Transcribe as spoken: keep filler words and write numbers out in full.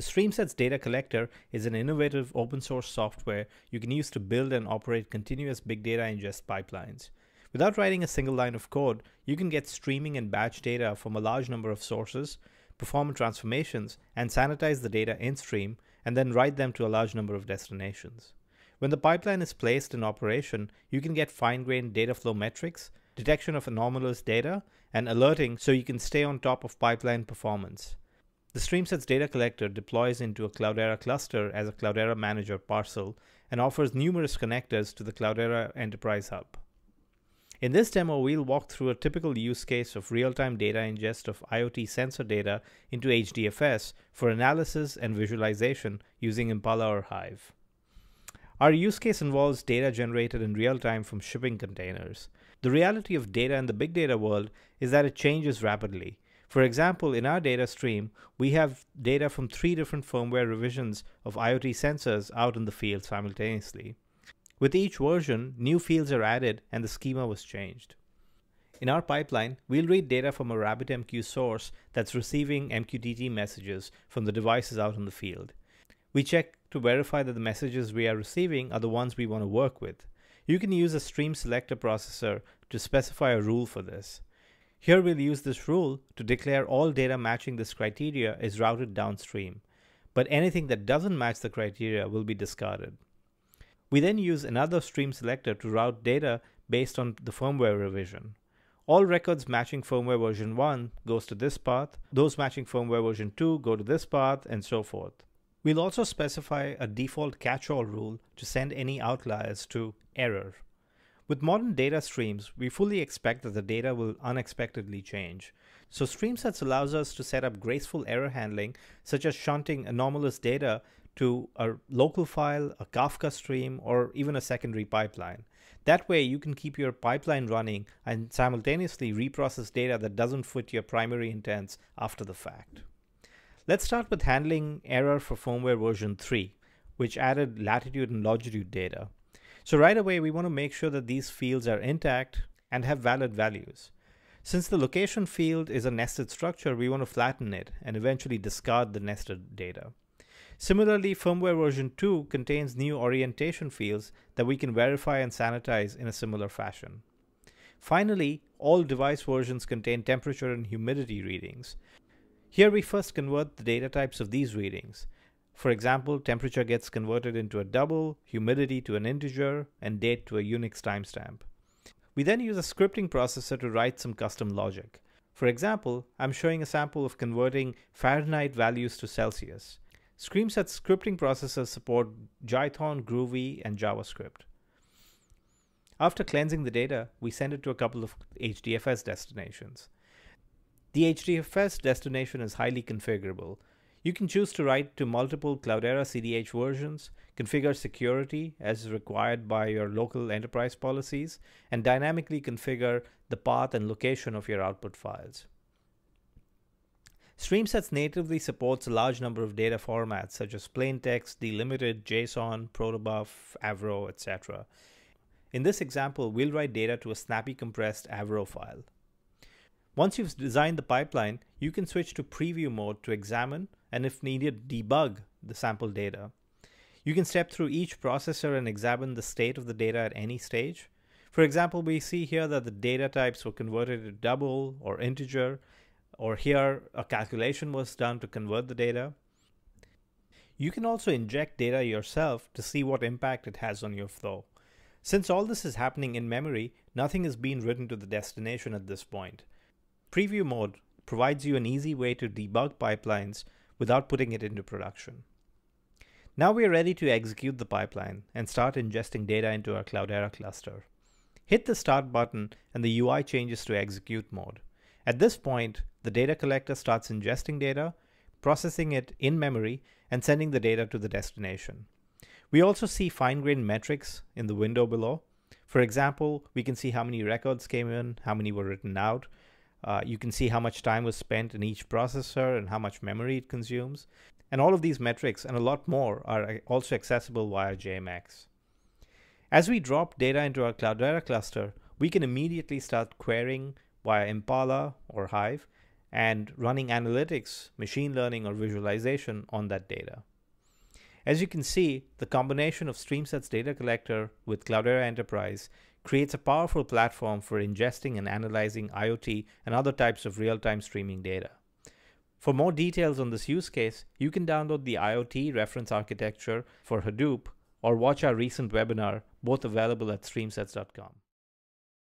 The StreamSets data collector is an innovative open source software you can use to build and operate continuous big data ingest pipelines. Without writing a single line of code, you can get streaming and batch data from a large number of sources, perform transformations, and sanitize the data in stream, and then write them to a large number of destinations. When the pipeline is placed in operation, you can get fine-grained data flow metrics, detection of anomalous data, and alerting so you can stay on top of pipeline performance. The StreamSets data collector deploys into a Cloudera cluster as a Cloudera manager parcel and offers numerous connectors to the Cloudera Enterprise Hub. In this demo, we'll walk through a typical use case of real-time data ingest of IoT sensor data into H D F S for analysis and visualization using Impala or Hive. Our use case involves data generated in real time from shipping containers. The reality of data in the big data world is that it changes rapidly. For example, in our data stream, we have data from three different firmware revisions of IoT sensors out in the field simultaneously. With each version, new fields are added and the schema was changed. In our pipeline, we'll read data from a RabbitMQ source that's receiving M Q T T messages from the devices out in the field. We check to verify that the messages we are receiving are the ones we want to work with. You can use a stream selector processor to specify a rule for this. Here we'll use this rule to declare all data matching this criteria is routed downstream, but anything that doesn't match the criteria will be discarded. We then use another stream selector to route data based on the firmware revision. All records matching firmware version one goes to this path, those matching firmware version two go to this path, and so forth. We'll also specify a default catch-all rule to send any outliers to error. With modern data streams, we fully expect that the data will unexpectedly change. So StreamSets allows us to set up graceful error handling, such as shunting anomalous data to a local file, a Kafka stream, or even a secondary pipeline. That way you can keep your pipeline running and simultaneously reprocess data that doesn't fit your primary intents after the fact. Let's start with handling error for firmware version three, which added latitude and longitude data. So right away we want to make sure that these fields are intact and have valid values. Since the location field is a nested structure, we want to flatten it and eventually discard the nested data. Similarly, firmware version two contains new orientation fields that we can verify and sanitize in a similar fashion. Finally, all device versions contain temperature and humidity readings. Here we first convert the data types of these readings. For example, temperature gets converted into a double, humidity to an integer, and date to a Unix timestamp. We then use a scripting processor to write some custom logic. For example, I'm showing a sample of converting Fahrenheit values to Celsius. StreamSets scripting processors support Jython, Groovy, and JavaScript. After cleansing the data, we send it to a couple of H D F S destinations. The H D F S destination is highly configurable. You can choose to write to multiple Cloudera C D H versions, configure security as required by your local enterprise policies, and dynamically configure the path and location of your output files. StreamSets natively supports a large number of data formats such as plain text, delimited, JSON, protobuf, Avro, et cetera. In this example, we'll write data to a snappy compressed Avro file. Once you've designed the pipeline, you can switch to preview mode to examine and, if needed, debug the sample data. You can step through each processor and examine the state of the data at any stage. For example, we see here that the data types were converted to double or integer, or here a calculation was done to convert the data. You can also inject data yourself to see what impact it has on your flow. Since all this is happening in memory, nothing is being written to the destination at this point. Preview mode provides you an easy way to debug pipelines without putting it into production. Now we are ready to execute the pipeline and start ingesting data into our Cloudera cluster. Hit the Start button and the U I changes to Execute mode. At this point, the data collector starts ingesting data, processing it in memory, and sending the data to the destination. We also see fine-grained metrics in the window below. For example, we can see how many records came in, how many were written out. Uh, you can see how much time was spent in each processor and how much memory it consumes. And all of these metrics and a lot more are also accessible via J M X. As we drop data into our Cloudera cluster, we can immediately start querying via Impala or Hive and running analytics, machine learning, or visualization on that data. As you can see, the combination of StreamSets Data Collector with Cloudera Enterprise creates a powerful platform for ingesting and analyzing IoT and other types of real-time streaming data. For more details on this use case, you can download the IoT reference architecture for Hadoop or watch our recent webinar, both available at streamsets dot com.